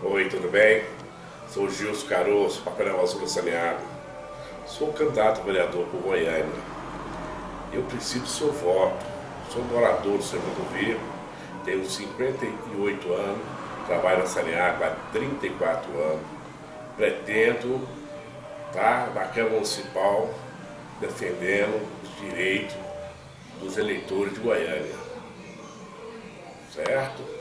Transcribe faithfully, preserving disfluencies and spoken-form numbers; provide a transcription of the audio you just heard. Oi, tudo bem? Sou Gilson Caroço, Papel Naval Saneado. Sou candidato a vereador por Goiânia. Eu preciso do seu voto. Sou morador do segundo vivo, tenho cinquenta e oito anos, trabalho na Saneado há trinta e quatro anos. Pretendo estar na Câmara Municipal defendendo os direitos dos eleitores de Goiânia. Certo?